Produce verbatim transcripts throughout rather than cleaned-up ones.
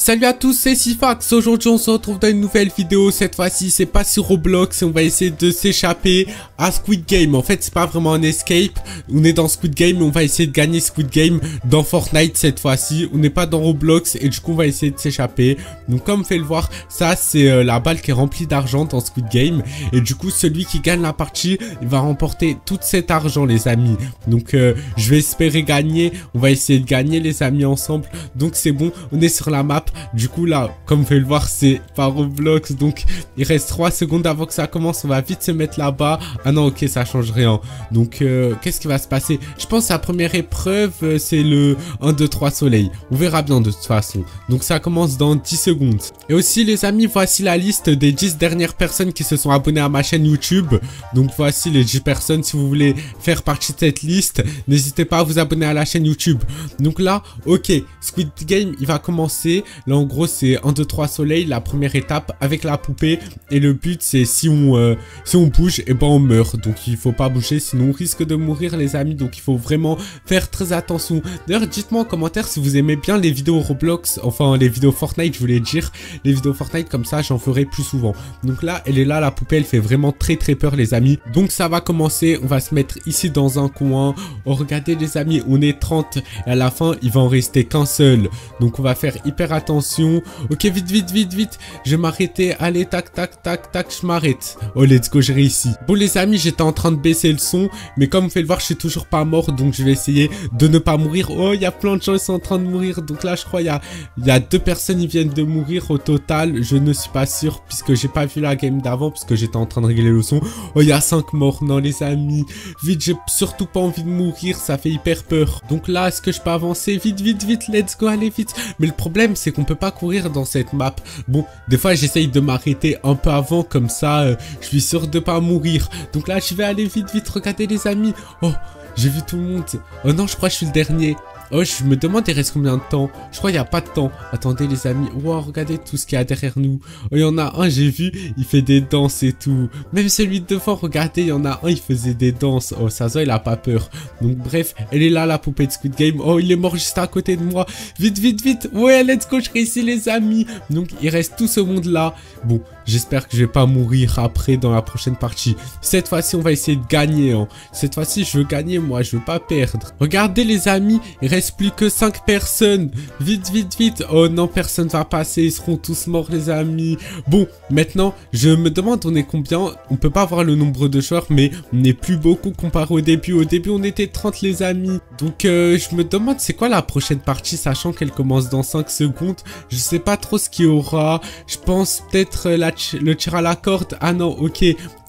Salut à tous, c'est Syphax. Aujourd'hui on se retrouve dans une nouvelle vidéo. Cette fois-ci c'est pas sur Roblox et on va essayer de s'échapper à Squid Game. En fait c'est pas vraiment un escape, on est dans Squid Game et on va essayer de gagner Squid Game dans Fortnite cette fois-ci. On n'est pas dans Roblox et du coup on va essayer de s'échapper. Donc comme vous pouvez le voir, ça c'est euh, la balle qui est remplie d'argent dans Squid Game. Et du coup celui qui gagne la partie, il va remporter tout cet argent les amis. Donc euh, je vais espérer gagner, on va essayer de gagner les amis ensemble. Donc c'est bon, on est sur la map. Du coup là, comme vous pouvez le voir, c'est par Roblox. Donc il reste trois secondes avant que ça commence. On va vite se mettre là-bas. Ah non, ok, ça change rien. Donc euh, qu'est-ce qui va se passer? Je pense que la première épreuve, c'est le un, deux, trois soleil. On verra bien de toute façon. Donc ça commence dans dix secondes. Et aussi les amis, voici la liste des dix dernières personnes qui se sont abonnées à ma chaîne YouTube. Donc voici les dix personnes. Si vous voulez faire partie de cette liste, n'hésitez pas à vous abonner à la chaîne YouTube. Donc là, ok, Squid Game, il va commencer. Là en gros c'est un, deux, trois soleil, la première étape avec la poupée. Et le but c'est si on euh, si on bouge, et ben on meurt. Donc il faut pas bouger sinon on risque de mourir les amis. Donc il faut vraiment faire très attention. D'ailleurs dites moi en commentaire si vous aimez bien les vidéos Roblox, enfin les vidéos Fortnite je voulais dire. Les vidéos Fortnite comme ça j'en ferai plus souvent. Donc là elle est là la poupée, elle fait vraiment très très peur les amis. Donc ça va commencer, on va se mettre ici dans un coin. Oh regardez les amis, on est trente. Et à la fin il va en rester qu'un seul. Donc on va faire hyper attention. Attention, ok, vite, vite, vite, vite. Je vais m'arrêter, allez, tac, tac, tac, tac. Je m'arrête, oh let's go, j'ai réussi. Bon les amis, j'étais en train de baisser le son, mais comme vous pouvez le voir, je suis toujours pas mort. Donc je vais essayer de ne pas mourir. Oh, il y a plein de gens qui sont en train de mourir. Donc là, je crois, il y a, y a deux personnes qui viennent de mourir au total. Je ne suis pas sûr, puisque j'ai pas vu la game d'avant, puisque j'étais en train de régler le son. Oh, il y a cinq morts, non les amis. Vite, j'ai surtout pas envie de mourir, ça fait hyper peur. Donc là, est-ce que je peux avancer? Vite, vite, vite, let's go, allez, vite. Mais le problème, c'est qu'on peut pas courir dans cette map. Bon, des fois j'essaye de m'arrêter un peu avant, comme ça euh, je suis sûr de pas mourir. Donc là je vais aller vite vite. Regardez les amis, oh j'ai vu tout le monde. Oh non, je crois que je suis le dernier. Oh, je me demande il reste combien de temps. Je crois qu'il n'y a pas de temps. Attendez les amis. Wow, regardez tout ce qu'il y a derrière nous. Oh, il y en a un, j'ai vu, il fait des danses et tout. Même celui de devant, regardez, il y en a un, il faisait des danses. Oh, ça se voit, il a pas peur. Donc bref, elle est là la poupée de Squid Game. Oh, il est mort juste à côté de moi. Vite, vite, vite. Ouais, let's go, je réussis les amis. Donc il reste tout ce monde là. Bon, j'espère que je vais pas mourir après dans la prochaine partie. Cette fois-ci, on va essayer de gagner. Hein. Cette fois-ci, je veux gagner moi, je veux pas perdre. Regardez les amis, il reste plus que cinq personnes. Vite, vite, vite. Oh non, personne va passer. Ils seront tous morts, les amis. Bon, maintenant, je me demande on est combien. On peut pas voir le nombre de joueurs, mais on est plus beaucoup comparé au début. Au début, on était trente, les amis. Donc, euh, je me demande c'est quoi la prochaine partie, sachant qu'elle commence dans cinq secondes. Je sais pas trop ce qu'il y aura. Je pense peut-être le tir à la corde. Ah non, ok.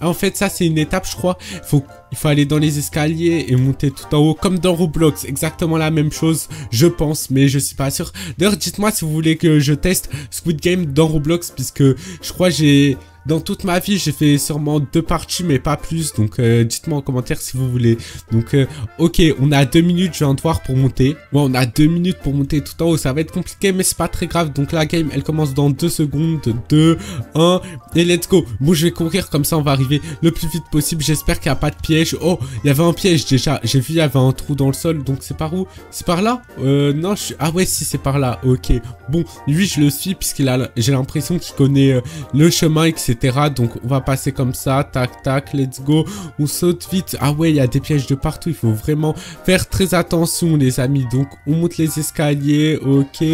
En fait, ça, c'est une étape, je crois. Faut, il faut aller dans les escaliers et monter tout en haut, comme dans Roblox. Exactement la même chose, je pense, mais je suis pas sûr. D'ailleurs, dites-moi si vous voulez que je teste Squid Game dans Roblox, puisque je crois que j'ai... Dans toute ma vie, j'ai fait sûrement deux parties, mais pas plus. Donc, euh, dites-moi en commentaire si vous voulez. Donc, euh, ok, on a deux minutes, je vais en devoir pour monter. Ouais, on a deux minutes pour monter tout en haut. Ça va être compliqué, mais c'est pas très grave. Donc, la game, elle commence dans deux secondes. deux, un, et let's go. Bon, je vais courir, comme ça, on va arriver le plus vite possible. J'espère qu'il n'y a pas de piège. Oh, il y avait un piège déjà. J'ai vu, il y avait un trou dans le sol. Donc, c'est par où? C'est par là? Euh, non, je suis... Ah ouais, si, c'est par là. Ok. Bon, lui, je le suis, puisqu'il a... J'ai l'impression qu'il connaît euh, le chemin et que c'est... Donc on va passer comme ça, tac tac, let's go, on saute vite. Ah ouais, il y a des pièges de partout, il faut vraiment faire très attention les amis. Donc on monte les escaliers, ok,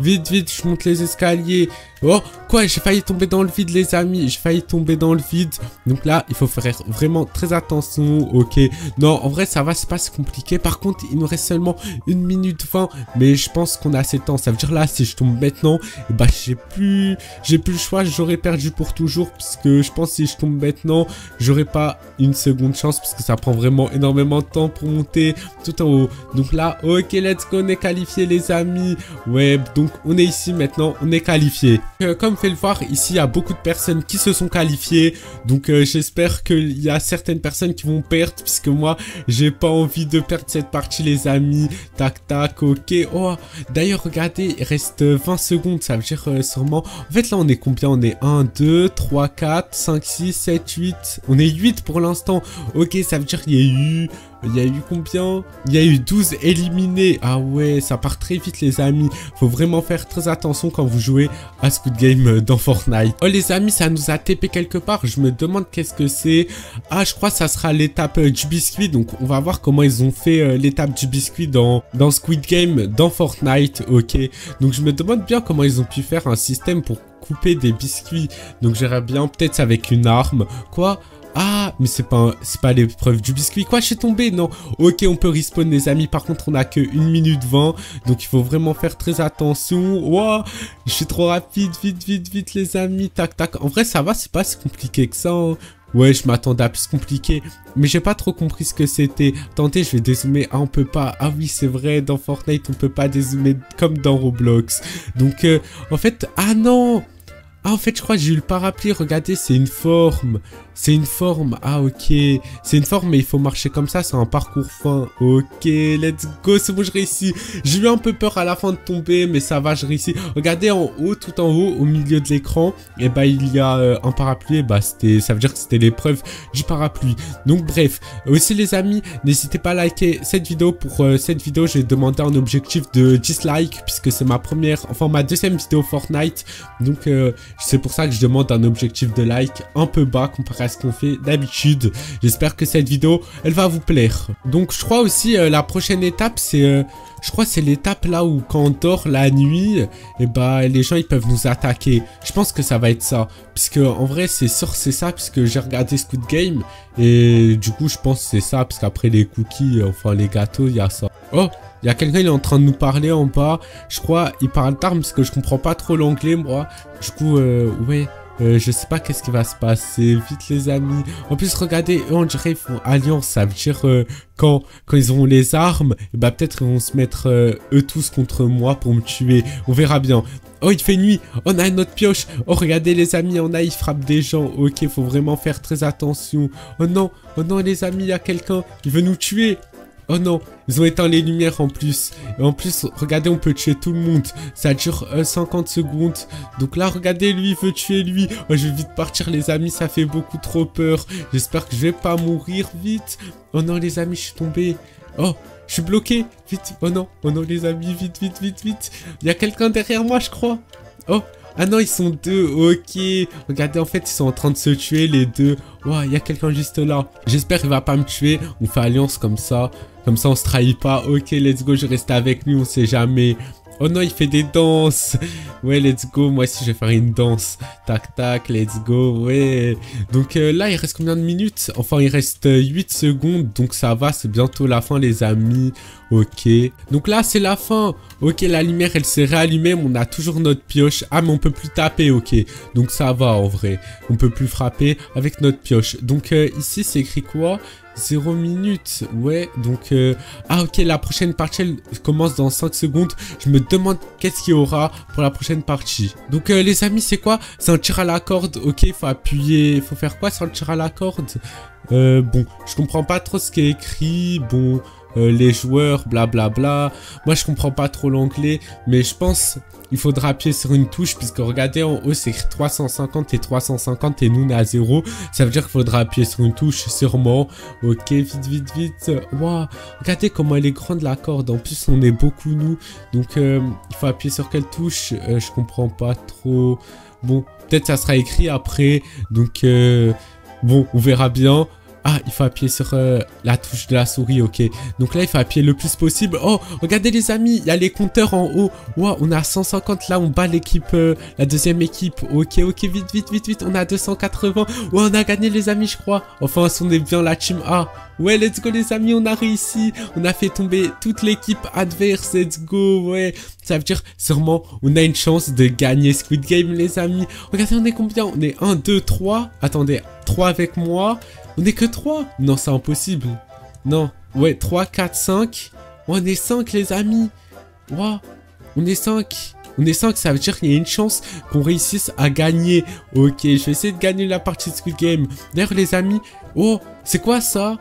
vite vite, je monte les escaliers. Oh quoi, j'ai failli tomber dans le vide les amis, j'ai failli tomber dans le vide. Donc là il faut faire vraiment très attention, ok. Non en vrai ça va, c'est pas si compliqué. Par contre il nous reste seulement une minute vingt, mais je pense qu'on a assez de temps. Ça veut dire là si je tombe maintenant, bah j'ai plus, j'ai plus le choix, j'aurais perdu pour toujours. Parce que je pense que si je tombe maintenant, j'aurai pas une seconde chance, parce que ça prend vraiment énormément de temps pour monter tout en haut. Donc là, ok, let's go, on est qualifié les amis. Ouais, donc on est ici maintenant, on est qualifié. Euh, comme vous pouvez le voir, ici il y a beaucoup de personnes qui se sont qualifiées. Donc euh, j'espère qu'il y a certaines personnes qui vont perdre, puisque moi j'ai pas envie de perdre cette partie les amis. Tac tac, ok. Oh, d'ailleurs regardez, il reste vingt secondes, ça veut dire euh, sûrement. En fait là on est combien? On est un, deux, trois. trois, quatre, cinq, six, sept, huit. On est huit pour l'instant. Ok, ça veut dire qu'il y a eu Il y a eu combien? Il y a eu douze éliminés. Ah ouais, ça part très vite les amis. Faut vraiment faire très attention quand vous jouez à Squid Game dans Fortnite. Oh les amis, ça nous a T P quelque part. Je me demande qu'est-ce que c'est. Ah, je crois que ça sera l'étape euh, du biscuit. Donc on va voir comment ils ont fait euh, l'étape du biscuit dans, dans Squid Game, dans Fortnite. Ok, donc je me demande bien comment ils ont pu faire un système pour couper des biscuits. Donc j'aimerais bien peut-être avec une arme. Quoi ? Ah, mais c'est pas, pas l'épreuve du biscuit. Quoi, je suis tombé, non. Ok, on peut respawn, les amis. Par contre, on a que une minute vingt. Donc, il faut vraiment faire très attention. Wow, je suis trop rapide. Vite, vite, vite, les amis. Tac, tac. En vrai, ça va, c'est pas si compliqué que ça, hein. Ouais, je m'attendais à plus compliqué, mais j'ai pas trop compris ce que c'était. Attendez, je vais dézoomer. Ah, on peut pas. Ah oui, c'est vrai, dans Fortnite, on peut pas dézoomer comme dans Roblox. Donc, euh, en fait... Ah non! Ah, en fait, je crois que j'ai eu le parapluie. Regardez, c'est une forme. C'est une forme. Ah, ok. C'est une forme, mais il faut marcher comme ça. C'est un parcours fin. Ok, let's go. C'est bon, je réussis. J'ai eu un peu peur à la fin de tomber, mais ça va, je réussis. Regardez, en haut, tout en haut, au milieu de l'écran, et eh bah, il y a euh, un parapluie. Et bah, c'était, ça veut dire que c'était l'épreuve du parapluie. Donc, bref. Aussi, les amis, n'hésitez pas à liker cette vidéo. Pour euh, cette vidéo, j'ai demandé un objectif de dix likes, puisque c'est ma première, enfin, ma deuxième vidéo Fortnite. Donc, euh, c'est pour ça que je demande un objectif de like un peu bas comparé à ce qu'on fait d'habitude. J'espère que cette vidéo, elle va vous plaire. Donc, je crois aussi, euh, la prochaine étape, c'est... Euh, je crois c'est l'étape là où quand on dort la nuit, et bah les gens ils peuvent nous attaquer. Je pense que ça va être ça. Puisque en vrai, c'est sûr c'est ça, puisque j'ai regardé Squid Game. Et du coup, je pense que c'est ça, parce qu'après les cookies, enfin les gâteaux, il y a ça. Oh, il y a quelqu'un, il est en train de nous parler en bas. Je crois, il parle d'armes parce que je comprends pas trop l'anglais, moi. Du coup, euh, ouais, euh, je sais pas qu'est-ce qui va se passer. Vite, les amis. En plus, regardez, eux, on dirait, ils font alliance. Ça veut dire, euh, quand, quand ils auront les armes, et bah, peut-être ils vont se mettre, euh, eux tous contre moi pour me tuer. On verra bien. Oh, il fait nuit. On a notre pioche. Oh, regardez, les amis, on a, il frappe des gens. Ok, faut vraiment faire très attention. Oh non, oh non, les amis, il y a quelqu'un. Il veut nous tuer. Oh non, ils ont éteint les lumières en plus. Et en plus, regardez, on peut tuer tout le monde. Ça dure euh, cinquante secondes. Donc là, regardez, lui, il veut tuer lui. Oh, je vais vite partir, les amis, ça fait beaucoup trop peur. J'espère que je vais pas mourir vite. Oh non, les amis, je suis tombé. Oh, je suis bloqué. Vite. Oh non, oh non, les amis, vite, vite, vite, vite. Il y a quelqu'un derrière moi, je crois. Oh, ah non, ils sont deux. Ok. Regardez, en fait, ils sont en train de se tuer, les deux. Waouh, il y a quelqu'un juste là. J'espère qu'il va pas me tuer. On fait alliance comme ça. Comme ça, on se trahit pas. Ok, let's go, je reste avec lui, on sait jamais. Oh non, il fait des danses. Ouais, let's go, moi aussi, je vais faire une danse. Tac, tac, let's go, ouais. Donc euh, là, il reste combien de minutes? Enfin, il reste euh, huit secondes, donc ça va, c'est bientôt la fin, les amis. Ok, donc là, c'est la fin. Ok, la lumière, elle s'est réallumée, mais on a toujours notre pioche. Ah, mais on peut plus taper, ok. Donc ça va, en vrai. On peut plus frapper avec notre pioche. Donc euh, ici, c'est écrit quoi? zéro minutes, ouais, donc... Euh... Ah, ok, la prochaine partie, elle commence dans cinq secondes. Je me demande qu'est-ce qu'il y aura pour la prochaine partie. Donc, euh, les amis, c'est quoi? C'est un tir à la corde, ok, il faut appuyer... Il faut faire quoi sur le tir à la corde? Euh, bon, je comprends pas trop ce qui est écrit, bon... Euh, les joueurs, blablabla. Bla bla. Moi, je comprends pas trop l'anglais, mais je pense il faudra appuyer sur une touche, puisque regardez, en haut, c'est écrit trois cent cinquante et trois cent cinquante, et nous, on est à zéro. Ça veut dire qu'il faudra appuyer sur une touche, sûrement. Ok, vite, vite, vite. Waouh, regardez comment elle est grande, la corde. En plus, on est beaucoup, nous. Donc, euh, il faut appuyer sur quelle touche? euh, Je comprends pas trop. Bon, peut-être ça sera écrit après. Donc, euh, bon, on verra bien. Ah, il faut appuyer sur euh, la touche de la souris, ok. Donc là, il faut appuyer le plus possible. Oh, regardez les amis, il y a les compteurs en haut. Waouh, on a cent cinquante, là, on bat l'équipe, euh, la deuxième équipe. Ok, ok, vite, vite, vite, vite, on a deux cent quatre-vingts. Ouais, on a gagné les amis, je crois. Enfin, on est bien la team A. Ouais, let's go les amis, on a réussi. On a fait tomber toute l'équipe adverse, let's go, ouais. Ça veut dire, sûrement, on a une chance de gagner Squid Game, les amis. Regardez, on est combien? On est un, deux, trois. Attendez, trois avec moi. On est que trois? Non, c'est impossible. Non. Ouais, trois, quatre, cinq. Oh, on est cinq, les amis. Waouh. On est cinq. On est cinq, ça veut dire qu'il y a une chance qu'on réussisse à gagner. Ok, je vais essayer de gagner la partie de Squid Game. D'ailleurs, les amis... Oh, c'est quoi ça?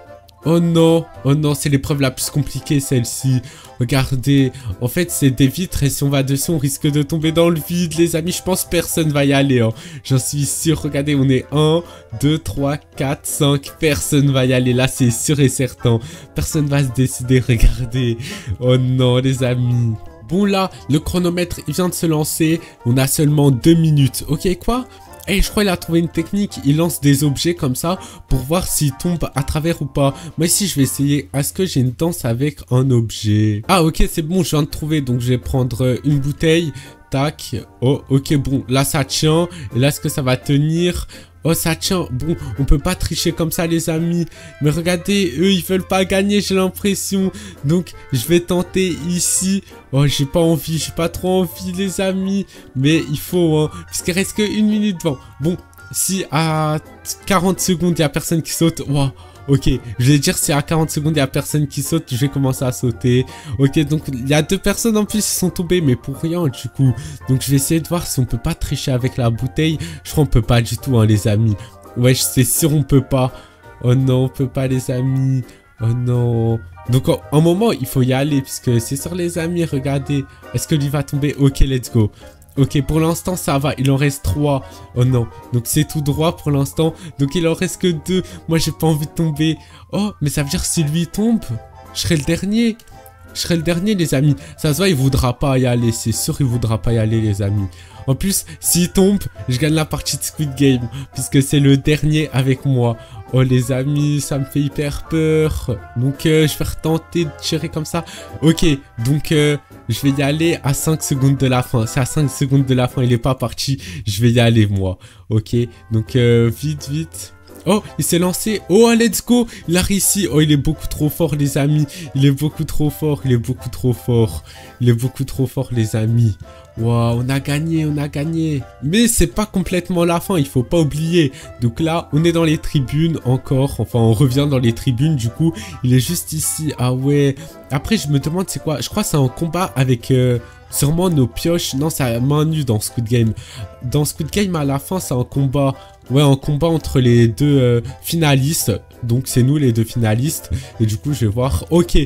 Oh non, oh non, c'est l'épreuve la plus compliquée celle-ci. Regardez, en fait c'est des vitres et si on va dessus on risque de tomber dans le vide les amis. Je pense que personne va y aller, hein. J'en suis sûr, regardez on est un, deux, trois, quatre, cinq, personne va y aller là c'est sûr et certain. Personne va se décider, regardez. Oh non les amis. Bon là, le chronomètre il vient de se lancer, on a seulement deux minutes, ok quoi ? Et je crois qu'il a trouvé une technique, il lance des objets comme ça pour voir s'il tombe à travers ou pas. Moi ici je vais essayer, est-ce que j'ai une danse avec un objet? Ah ok c'est bon je viens de trouver, donc je vais prendre une bouteille, tac, oh ok bon là ça tient, et là est-ce que ça va tenir? Oh ça tient, bon on peut pas tricher comme ça les amis. Mais regardez eux ils veulent pas gagner j'ai l'impression. Donc je vais tenter ici. Oh j'ai pas envie, j'ai pas trop envie les amis. Mais il faut hein, puisqu'il reste que une minute vingt. Bon si à quarante secondes il y a personne qui saute. Waouh. Ok, je vais dire si à quarante secondes il y a personne qui saute, je vais commencer à sauter. Ok, donc il y a deux personnes en plus qui sont tombées, mais pour rien du coup. Donc je vais essayer de voir si on peut pas tricher avec la bouteille. Je crois qu'on peut pas du tout, hein, les amis. Ouais, c'est sûr on peut pas. Oh non, on peut pas, les amis. Oh non. Donc en, en moment, il faut y aller puisque c'est sûr, les amis. Regardez, est-ce que lui va tomber? Ok, let's go. Ok, pour l'instant, ça va. Il en reste trois. Oh non. Donc, c'est tout droit pour l'instant. Donc, il en reste que deux. Moi, j'ai pas envie de tomber. Oh, mais ça veut dire que si lui tombe, je serai le dernier. Je serai le dernier, les amis. Ça se voit, il voudra pas y aller. C'est sûr, il voudra pas y aller, les amis. En plus, s'il tombe, je gagne la partie de Squid Game. Puisque c'est le dernier avec moi. Oh, les amis, ça me fait hyper peur. Donc, euh, je vais retenter de tirer comme ça. Ok, donc... Euh, je vais y aller à cinq secondes de la fin. C'est à cinq secondes de la fin. Il est pas parti. Je vais y aller, moi. Ok. Donc, euh, vite, vite. Oh, il s'est lancé. Oh, let's go. Il a réussi. Oh, il est beaucoup trop fort, les amis. Il est beaucoup trop fort. Il est beaucoup trop fort. Il est beaucoup trop fort, les amis. Waouh, on a gagné. On a gagné. Mais c'est pas complètement la fin. Il faut pas oublier. Donc là, on est dans les tribunes encore. Enfin, on revient dans les tribunes. Du coup, il est juste ici. Ah ouais. Après, je me demande c'est quoi. Je crois que c'est un combat avec euh, sûrement nos pioches. Non, c'est à main nue dans Squid Game. Dans Squid Game, à la fin, c'est un combat. Ouais, un combat entre les deux euh, finalistes. Donc, c'est nous les deux finalistes. Et du coup, je vais voir. Ok.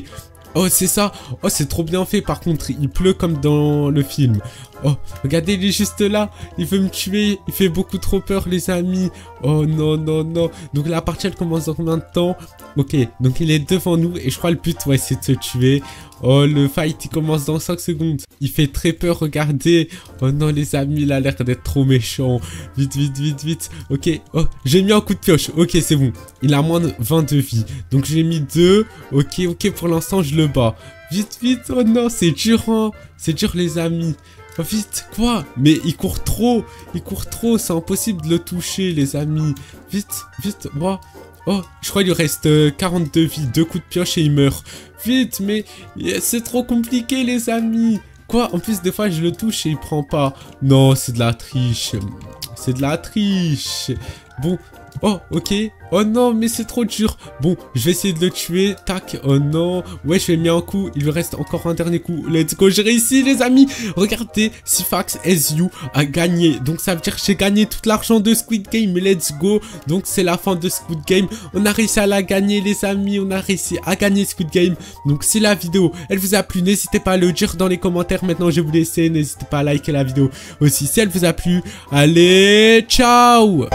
Oh, c'est ça. Oh, c'est trop bien fait. Par contre, il pleut comme dans le film. Oh, regardez, il est juste là. Il veut me tuer. Il fait beaucoup trop peur, les amis. Oh, non, non, non. Donc, la partie, elle commence dans combien de temps? Ok, donc il est devant nous. Et je crois le but, ouais, c'est de se tuer. Oh, le fight, il commence dans cinq secondes. Il fait très peur, regardez. Oh non, les amis, il a l'air d'être trop méchant. Vite, vite, vite, vite. Ok, oh, j'ai mis un coup de pioche. Ok, c'est bon. Il a moins de vingt-deux vies. Donc, j'ai mis deux. Ok, ok, pour l'instant, je le bats. Vite, vite. Oh non, c'est dur, hein. C'est dur, les amis. Oh, vite, quoi? Mais il court trop. Il court trop. C'est impossible de le toucher, les amis. Vite, vite, moi. Oh, je crois qu'il lui reste quarante-deux vies, deux coups de pioche et il meurt. Vite, mais c'est trop compliqué, les amis. Quoi? En plus, des fois, je le touche et il prend pas. Non, c'est de la triche. C'est de la triche. Bon, oh, ok. Oh non, mais c'est trop dur. Bon, je vais essayer de le tuer. Tac, oh non. Ouais, je lui ai mis un coup. Il lui reste encore un dernier coup. Let's go, j'ai réussi, les amis. Regardez, Syphax S U a gagné. Donc, ça veut dire que j'ai gagné tout l'argent de Squid Game. Let's go. Donc, c'est la fin de Squid Game. On a réussi à la gagner, les amis. On a réussi à gagner Squid Game. Donc, si la vidéo, elle vous a plu, n'hésitez pas à le dire dans les commentaires. Maintenant, je vais vous laisser. N'hésitez pas à liker la vidéo aussi. Si elle vous a plu, allez, ciao.